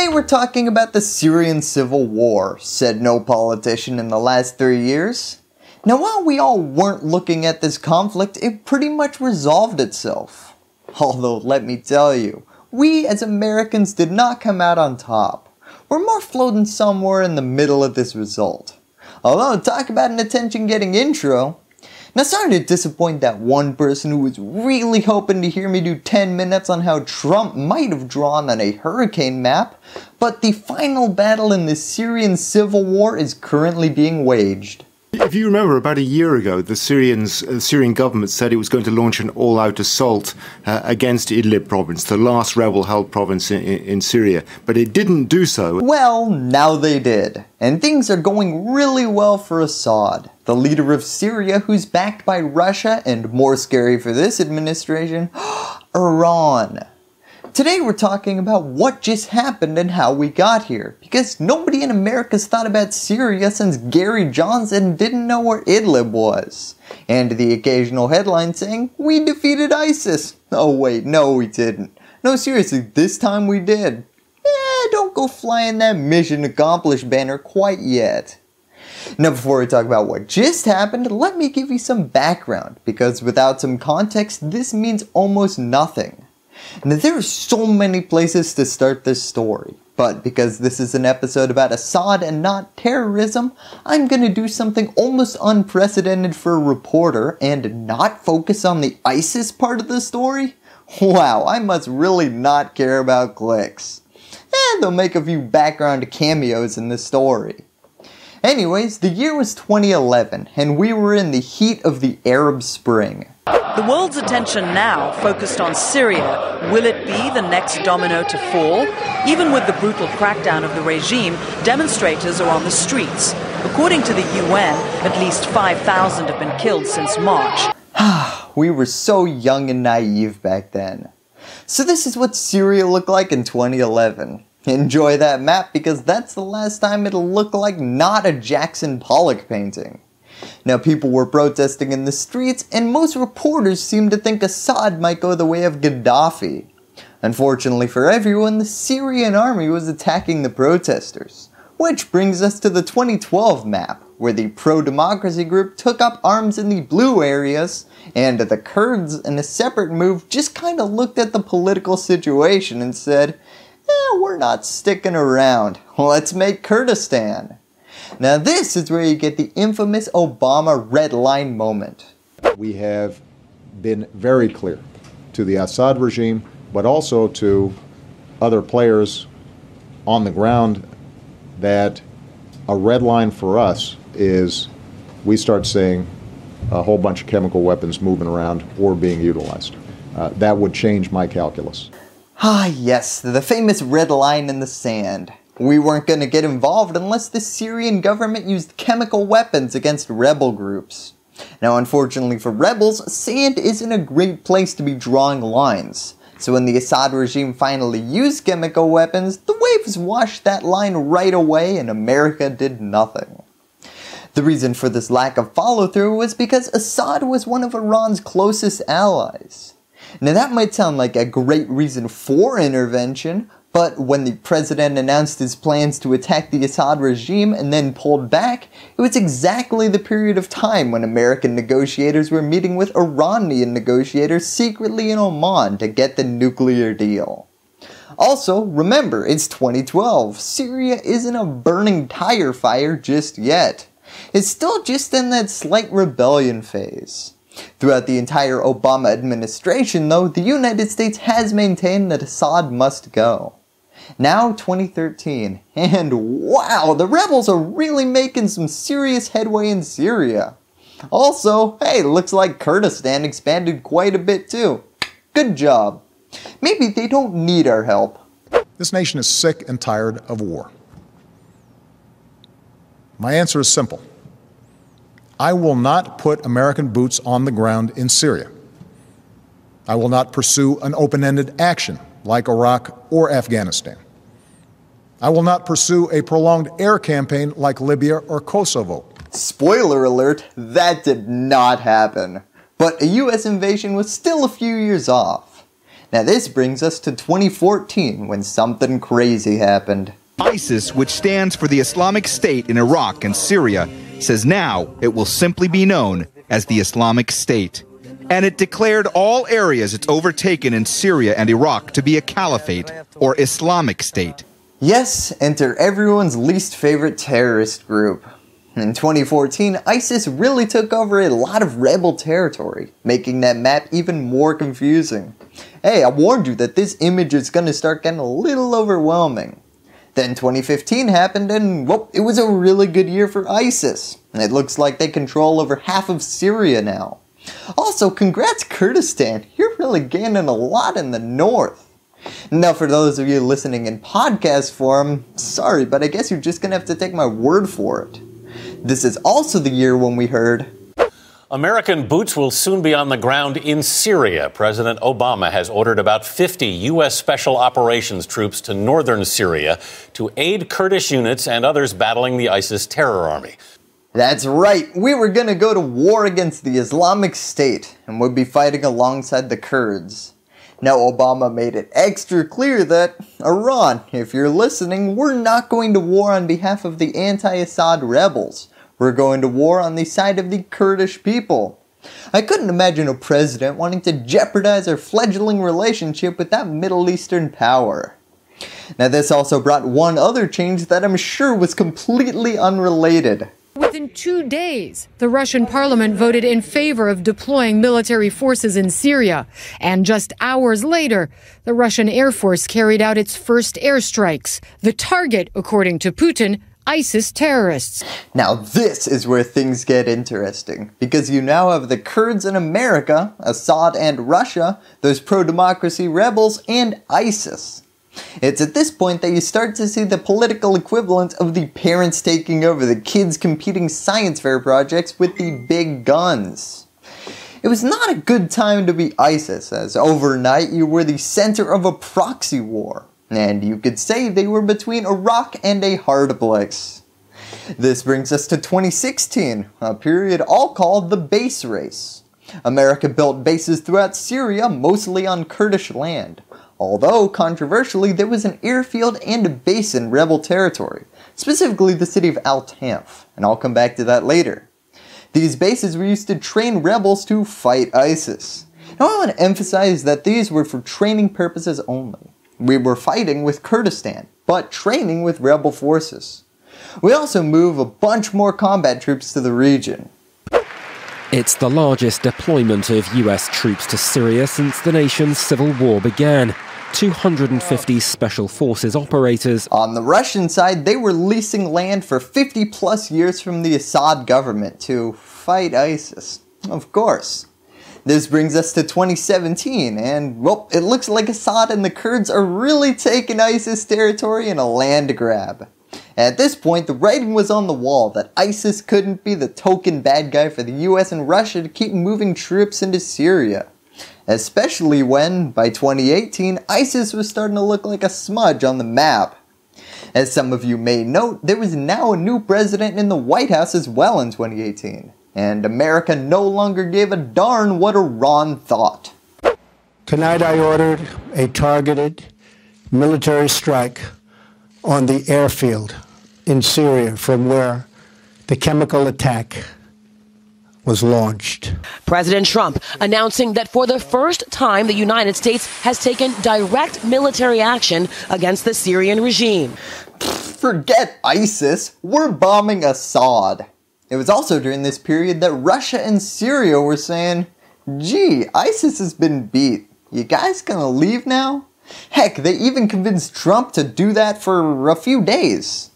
Today we're talking about the Syrian Civil War, said no politician in the last 3 years. Now while we all weren't looking at this conflict, it pretty much resolved itself. Although let me tell you, we as Americans did not come out on top. We're more floating somewhere in the middle of this result. Although talk about an attention-getting intro. Now sorry to disappoint that one person who was really hoping to hear me do 10 minutes on how Trump might have drawn on a hurricane map, but the final battle in the Syrian Civil War is currently being waged. If you remember, about a year ago, the Syrian government said it was going to launch an all-out assault against Idlib province, the last rebel-held province in Syria, but it didn't do so. Well, now they did, and things are going really well for Assad, the leader of Syria who's backed by Russia and, more scary for this administration, Iran. Today we're talking about what just happened and how we got here, because nobody in America's thought about Syria since Gary Johnson didn't know where Idlib was, and the occasional headline saying, "We defeated ISIS." Oh wait, no we didn't. No seriously, this time we did. Don't go flying that mission accomplished banner quite yet. Now before we talk about what just happened, let me give you some background, because without some context this means almost nothing. Now there are so many places to start this story, but because this is an episode about Assad and not terrorism, I'm going to do something almost unprecedented for a reporter and not focus on the ISIS part of the story? Wow, I must really not care about clicks. They'll make a few background cameos in the story. Anyways, the year was 2011, and we were in the heat of the Arab Spring. The world's attention now focused on Syria. Will it be the next domino to fall? Even with the brutal crackdown of the regime, demonstrators are on the streets. According to the UN, at least 5,000 have been killed since March. We were so young and naive back then. So this is what Syria looked like in 2011. Enjoy that map, because that's the last time it'll look like not a Jackson Pollock painting. Now people were protesting in the streets, and most reporters seemed to think Assad might go the way of Gaddafi. Unfortunately for everyone, the Syrian army was attacking the protesters. Which brings us to the 2012 map, where the pro-democracy group took up arms in the blue areas, and the Kurds, in a separate move, just kinda looked at the political situation and said, we're not sticking around, let's make Kurdistan. Now this is where you get the infamous Obama red line moment. We have been very clear to the Assad regime, but also to other players on the ground, that a red line for us is we start seeing a whole bunch of chemical weapons moving around or being utilized. That would change my calculus. Ah yes, the famous red line in the sand. We weren't going to get involved unless the Syrian government used chemical weapons against rebel groups. Now unfortunately for rebels, sand isn't a great place to be drawing lines. So when the Assad regime finally used chemical weapons, the waves washed that line right away and America did nothing. The reason for this lack of follow-through was because Assad was one of Iran's closest allies. Now that might sound like a great reason for intervention, but when the president announced his plans to attack the Assad regime and then pulled back, it was exactly the period of time when American negotiators were meeting with Iranian negotiators secretly in Oman to get the nuclear deal. Also, remember, it's 2012. Syria isn't a burning tire fire just yet. It's still just in that slight rebellion phase. Throughout the entire Obama administration, though, the United States has maintained that Assad must go. Now 2013, and wow, the rebels are really making some serious headway in Syria. Also, hey, looks like Kurdistan expanded quite a bit too. Good job. Maybe they don't need our help. This nation is sick and tired of war. My answer is simple. I will not put American boots on the ground in Syria. I will not pursue an open-ended action like Iraq or Afghanistan. I will not pursue a prolonged air campaign like Libya or Kosovo. Spoiler alert, that did not happen. But a US invasion was still a few years off. Now this brings us to 2014, when something crazy happened. ISIS, which stands for the Islamic State in Iraq and Syria, says now it will simply be known as the Islamic State. And it declared all areas it's overtaken in Syria and Iraq to be a caliphate or Islamic State. Yes, enter everyone's least favorite terrorist group. In 2014, ISIS really took over a lot of rebel territory, making that map even more confusing. Hey, I warned you that this image is going to start getting a little overwhelming. Then 2015 happened and, well, it was a really good year for ISIS. It looks like they control over half of Syria now. Also, congrats Kurdistan, you're really gaining a lot in the north. Now for those of you listening in podcast form, sorry, but I guess you're just going to have to take my word for it. This is also the year when we heard, American boots will soon be on the ground in Syria. President Obama has ordered about 50 U.S. Special Operations troops to northern Syria to aid Kurdish units and others battling the ISIS terror army. That's right, we were going to go to war against the Islamic State and would be fighting alongside the Kurds. Now Obama made it extra clear that, Iran, if you're listening, we're not going to war on behalf of the anti-Assad rebels. We're going to war on the side of the Kurdish people. I couldn't imagine a president wanting to jeopardize our fledgling relationship with that Middle Eastern power. Now this also brought one other change that I'm sure was completely unrelated. Within 2 days, the Russian parliament voted in favor of deploying military forces in Syria. And just hours later, the Russian Air Force carried out its first airstrikes. The target, according to Putin, ISIS terrorists. Now this is where things get interesting, because you now have the Kurds in America, Assad and Russia, those pro-democracy rebels, and ISIS. It's at this point that you start to see the political equivalent of the parents taking over the kids' competing science fair projects with the big guns. It was not a good time to be ISIS, as overnight you were the center of a proxy war. And you could say they were between Iraq and a hard place. This brings us to 2016, a period all called the base race. America built bases throughout Syria, mostly on Kurdish land. Although, controversially, there was an airfield and a base in rebel territory, specifically the city of Al-Tanf, and I'll come back to that later. These bases were used to train rebels to fight ISIS. Now I want to emphasize that these were for training purposes only. We were fighting with Kurdistan, but training with rebel forces. We also move a bunch more combat troops to the region. It's the largest deployment of US troops to Syria since the nation's civil war began. 250 special forces operators. On the Russian side, they were leasing land for 50 plus years from the Assad government to fight ISIS. Of course. This brings us to 2017, and, well, it looks like Assad and the Kurds are really taking ISIS territory in a land grab. At this point, the writing was on the wall that ISIS couldn't be the token bad guy for the US and Russia to keep moving troops into Syria. Especially when, by 2018, ISIS was starting to look like a smudge on the map. As some of you may note, there was now a new president in the White House as well in 2018. And America no longer gave a darn what Iran thought. Tonight I ordered a targeted military strike on the airfield in Syria from where the chemical attack was launched. President Trump announcing that for the first time the United States has taken direct military action against the Syrian regime. Forget ISIS, we're bombing Assad. It was also during this period that Russia and Syria were saying, gee, ISIS has been beat. You guys gonna leave now? Heck, they even convinced Trump to do that for a few days.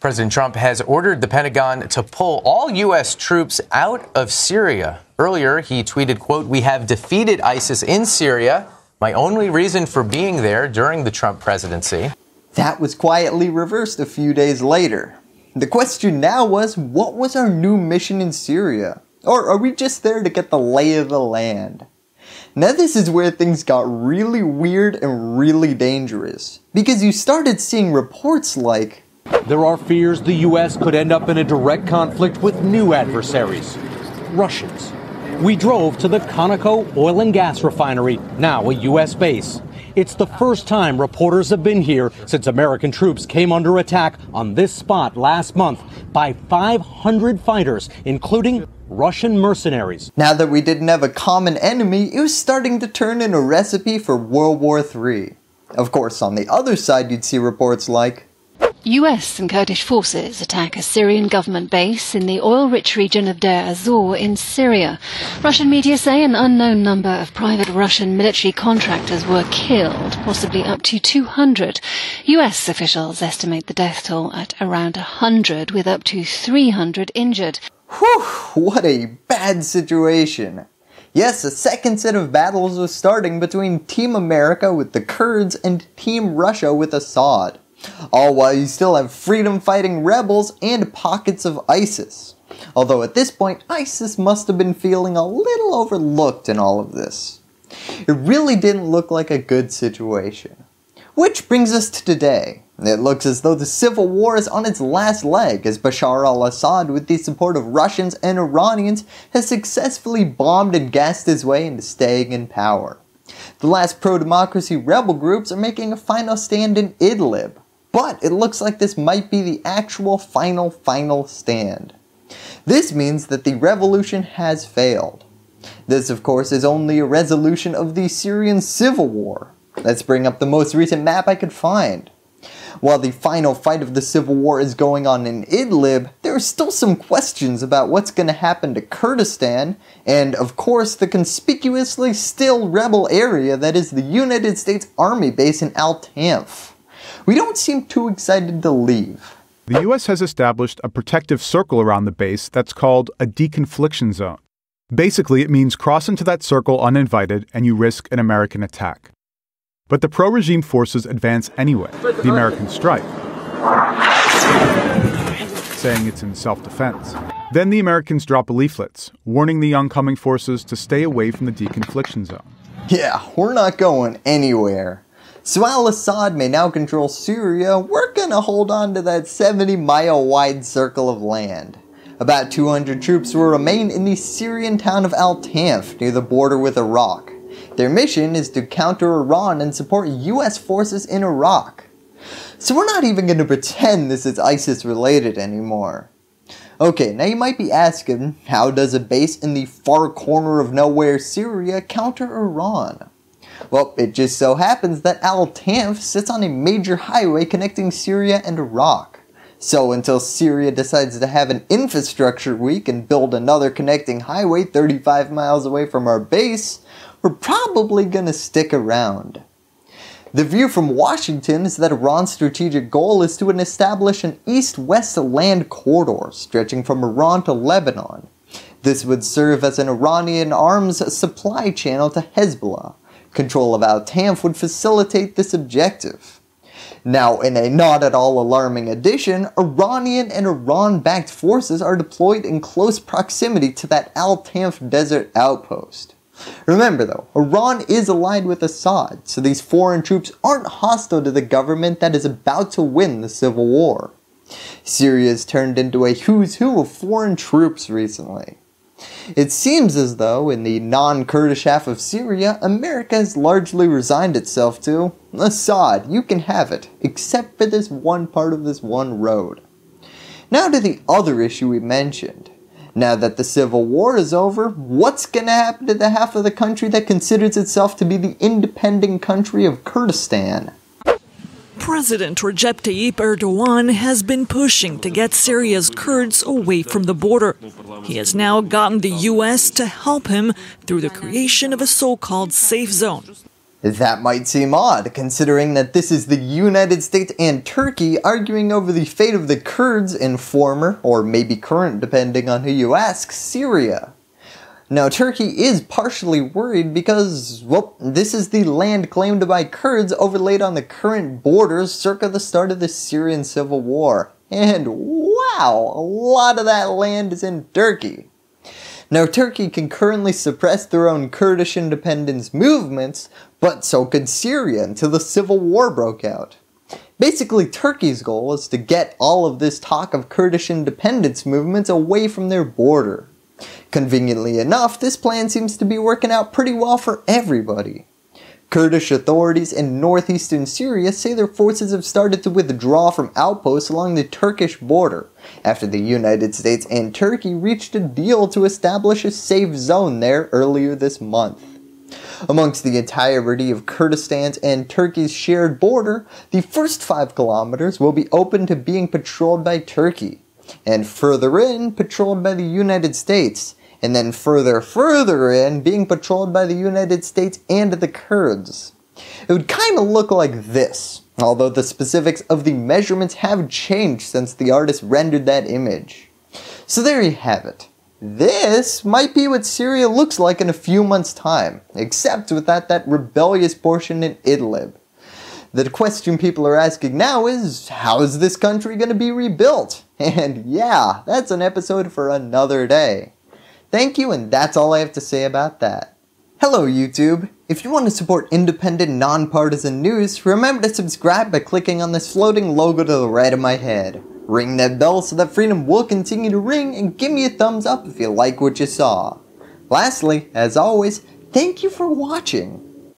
President Trump has ordered the Pentagon to pull all U.S. troops out of Syria. Earlier, he tweeted, quote, "We have defeated ISIS in Syria, my only reason for being there during the Trump presidency." That was quietly reversed a few days later. The question now was, what was our new mission in Syria? Or are we just there to get the lay of the land? Now this is where things got really weird and really dangerous, because you started seeing reports like, there are fears the US could end up in a direct conflict with new adversaries, Russians, We drove to the Conoco oil and gas refinery, now a U.S. base. It's the first time reporters have been here since American troops came under attack on this spot last month by 500 fighters, including Russian mercenaries. Now that we didn't have a common enemy, it was starting to turn into a recipe for World War III. Of course, on the other side, you'd see reports like, U.S. and Kurdish forces attack a Syrian government base in the oil-rich region of Deir ez-Zor in Syria. Russian media say an unknown number of private Russian military contractors were killed, possibly up to 200. U.S. officials estimate the death toll at around 100, with up to 300 injured. Whew, what a bad situation. Yes, a second set of battles was starting between Team America with the Kurds and Team Russia with Assad. All while you still have freedom-fighting rebels and pockets of ISIS. Although at this point, ISIS must have been feeling a little overlooked in all of this. It really didn't look like a good situation. Which brings us to today. It looks as though the civil war is on its last leg, as Bashar al-Assad, with the support of Russians and Iranians, has successfully bombed and gassed his way into staying in power. The last pro-democracy rebel groups are making a final stand in Idlib. But it looks like this might be the actual final stand. This means that the revolution has failed. This, of course, is only a resolution of the Syrian Civil War. Let's bring up the most recent map I could find. While the final fight of the Civil War is going on in Idlib, there are still some questions about what's going to happen to Kurdistan, and of course the conspicuously still rebel area that is the United States Army base in Al-Tanf. We don't seem too excited to leave. The U.S. has established a protective circle around the base that's called a deconfliction zone. Basically, it means cross into that circle uninvited and you risk an American attack. But the pro-regime forces advance anyway. The Americans strike, saying it's in self-defense. Then the Americans drop leaflets, warning the oncoming forces to stay away from the deconfliction zone. Yeah, we're not going anywhere. So al-Assad may now control Syria. We're gonna hold on to that 70-mile wide circle of land. About 200 troops will remain in the Syrian town of Al-Tanf, near the border with Iraq. Their mission is to counter Iran and support US forces in Iraq. So we're not even going to pretend this is ISIS related anymore. Okay, now you might be asking, how does a base in the far corner of nowhere Syria counter Iran? Well, it just so happens that Al-Tanf sits on a major highway connecting Syria and Iraq. So until Syria decides to have an infrastructure week and build another connecting highway 35 miles away from our base, we're probably going to stick around. The view from Washington is that Iran's strategic goal is to establish an east-west land corridor stretching from Iran to Lebanon. This would serve as an Iranian arms supply channel to Hezbollah. Control of Al-Tanf would facilitate this objective. Now, in a not at all alarming addition, Iranian and Iran-backed forces are deployed in close proximity to that Al-Tanf desert outpost. Remember though, Iran is allied with Assad, so these foreign troops aren't hostile to the government that is about to win the civil war. Syria has turned into a who's who of foreign troops recently. It seems as though, in the non-Kurdish half of Syria, America has largely resigned itself to, Assad, you can have it, except for this one part of this one road. Now to the other issue we mentioned. Now that the Civil War is over, what's going to happen to the half of the country that considers itself to be the independent country of Kurdistan? President Recep Tayyip Erdogan has been pushing to get Syria's Kurds away from the border. He has now gotten the U.S. to help him through the creation of a so-called safe zone. That might seem odd, considering that this is the United States and Turkey arguing over the fate of the Kurds in former, or maybe current depending on who you ask, Syria. Now Turkey is partially worried because, well, this is the land claimed by Kurds overlaid on the current borders circa the start of the Syrian Civil War. And wow, a lot of that land is in Turkey. Now Turkey can currently suppress their own Kurdish independence movements, but so could Syria until the civil war broke out. Basically, Turkey's goal is to get all of this talk of Kurdish independence movements away from their border. Conveniently enough, this plan seems to be working out pretty well for everybody. Kurdish authorities in northeastern Syria say their forces have started to withdraw from outposts along the Turkish border, after the United States and Turkey reached a deal to establish a safe zone there earlier this month. Amongst the entirety of Kurdistan's and Turkey's shared border, the first 5 kilometers will be open to being patrolled by Turkey, and further in, patrolled by the United States, and then further in, being patrolled by the United States and the Kurds. It would kinda look like this, although the specifics of the measurements have changed since the artist rendered that image. So there you have it. This might be what Syria looks like in a few months' time, except without that rebellious portion in Idlib. The question people are asking now is, how is this country going to be rebuilt? And yeah, that's an episode for another day. Thank you, and that's all I have to say about that. Hello YouTube! If you want to support independent, nonpartisan news, remember to subscribe by clicking on this floating logo to the right of my head. Ring that bell so that freedom will continue to ring, and give me a thumbs up if you like what you saw. Lastly, as always, thank you for watching.